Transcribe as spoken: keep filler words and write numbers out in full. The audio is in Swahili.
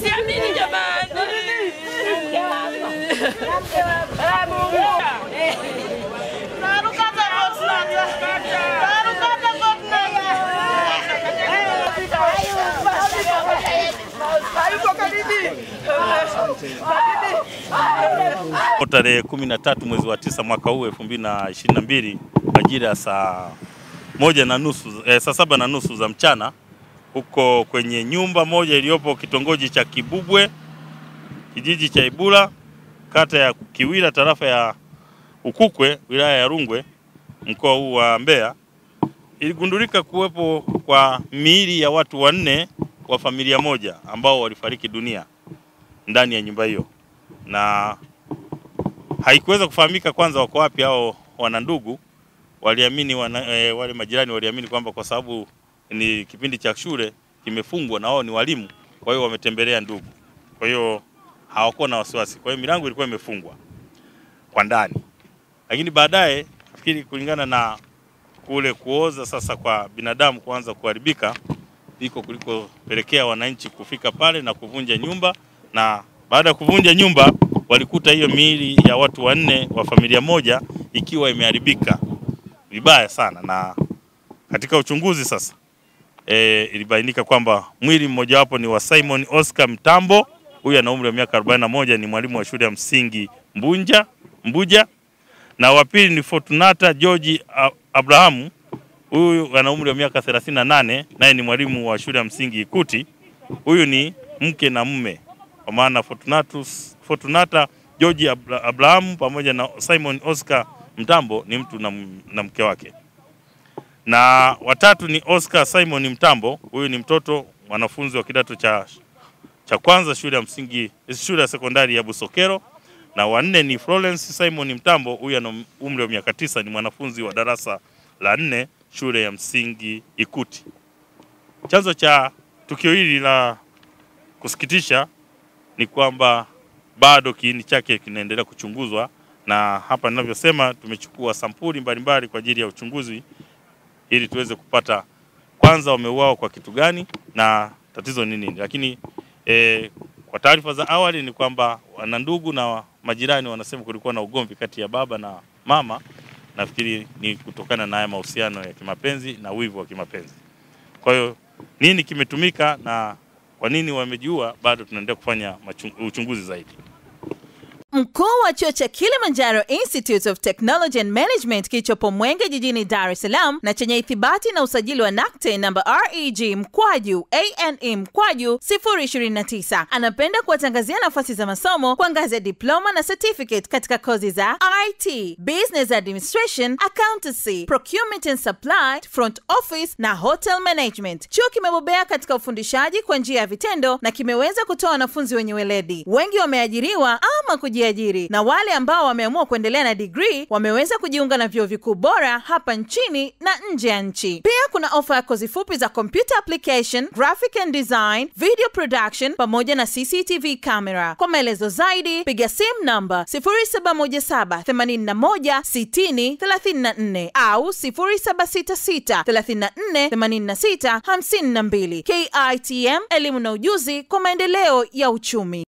Siamini jamani. Tarehe kumi na tatu mwezi wa tisa mwaka huu elfu mbili na ishirini na mbili majira saa moja na nusu eh, saa saba na nusu za mchana huko kwenye nyumba moja iliyopo kitongoji cha Kibubwe, kijiji cha Ibula, kata ya Kiwira, tarafa ya Ukukwe, wilaya ya Rungwe, mkoa huu wa Mbeya, iligundulika kuwepo kwa miili ya watu wanne wa familia moja ambao walifariki dunia ndani ya nyumba hiyo, na haikuweza kufahamika kwanza wako wapi hao wanandugu. Waliamini wana, e, wale majirani waliamini kwamba kwa sababu ni kipindi cha shule kimefungwa na wao ni walimu, kwa hiyo wametembelea ndugu, kwa hiyo hawakuwa na wasiwasi. Kwa hiyo milango ilikuwa imefungwa kwa ndani, lakini baadaye nafikiri kulingana na kule kuoza sasa kwa binadamu kuanza kuharibika iko kuliko pelekea wananchi kufika pale na kuvunja nyumba, na baada ya kuvunja nyumba walikuta hiyo miili ya watu wanne wa familia moja ikiwa imeharibika vibaya sana. Na katika uchunguzi sasa e, ilibainika kwamba mwili mmoja wapo ni wa Simon Oscar Mtambo, huyu ana umri wa miaka arobaini na moja, ni mwalimu wa shule ya msingi Mbunja, Mbuja, na wa pili ni Fortunata George Abraham, huyu ana umri wa miaka thelathini na nane, naye ni mwalimu wa shule ya msingi Ikuti. Huyu ni mke na mume, kwa maana Fortunatus Fortunata George Abraham pamoja na Simon Oscar Mtambo ni mtu na, na mke wake. Na watatu ni Oscar Simon Mtambo, huyu ni mtoto mwanafunzi wa kidato cha cha kwanza shule ya msingi shule ya sekondari ya Busokero, na wanne ni Florence Simon Mtambo, huyu ana umri wa miaka tisa, ni mwanafunzi wa darasa la nne shule ya msingi Ikuti. Chanzo cha tukio hili la kusikitisha ni kwamba bado kiini chake kinaendelea kuchunguzwa, na hapa ninavyosema tumechukua sampuli mbalimbali kwa ajili ya uchunguzi ili tuweze kupata kwanza wameuawa kwa kitu gani na tatizo ni nini. Lakini e, kwa taarifa za awali ni kwamba wanandugu na majirani wanasema kulikuwa na ugomvi kati ya baba na mama. Nafikiri ni kutokana na haya mahusiano ya kimapenzi na wivu wa kimapenzi. Kwa hiyo nini kimetumika na kwa nini wamejua, bado tunaendelea kufanya uchunguzi zaidi. Mkuu wa chuo cha Kilimanjaro Institute of Technology and Management kilichopo Mwenge jijini Dar es Salaam na chenye ithibati na usajili wa N A C T E namba R E G mkwaju A N E mkwaju zero ishirini na tisa anapenda kuwatangazia nafasi za masomo kwa ngazi ya diploma na certificate katika kozi za I T, Business Administration, Accountancy, Procurement and Supply, Front Office na Hotel Management. Chuo kimebobea katika ufundishaji kwa njia ya vitendo na kimeweza kutoa wanafunzi wenye weledi. Wengi wameajiriwa ama kuji ajiri, na wale ambao wameamua kuendelea na degree wameweza kujiunga na vyuo vikuu bora hapa nchini na nje ya nchi. Pia kuna ofa ya kozi fupi za computer application, graphic and design, video production pamoja na C C T V camera. Kwa maelezo zaidi piga simu namba zero saba moja saba themanini na moja sitini thelathini na nne au zero saba sita sita thelathini na nne themanini na sita hamsini na mbili. K I T M, elimu na ujuzi kwa maendeleo ya uchumi.